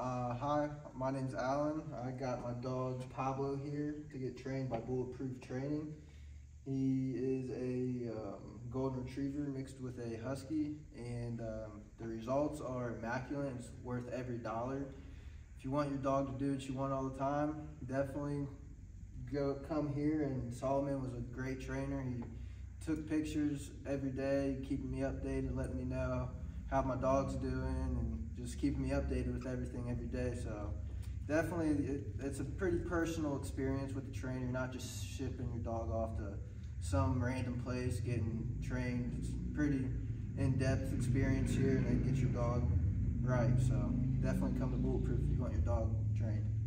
Hi, my name's Alan. I got my dog Pablo here to get trained by Bulletproof Training. He is a golden retriever mixed with a husky, and the results are immaculate. It's worth every dollar. If you want your dog to do what you want all the time, definitely come here. And Solomon was a great trainer. He took pictures every day, keeping me updated, letting me know how my dog's doing, and just keeping me updated with everything every day. So definitely it's a pretty personal experience with the trainer, not just shipping your dog off to some random place, getting trained. It's a pretty in-depth experience here, and they get your dog right. So definitely come to Bulletproof if you want your dog trained.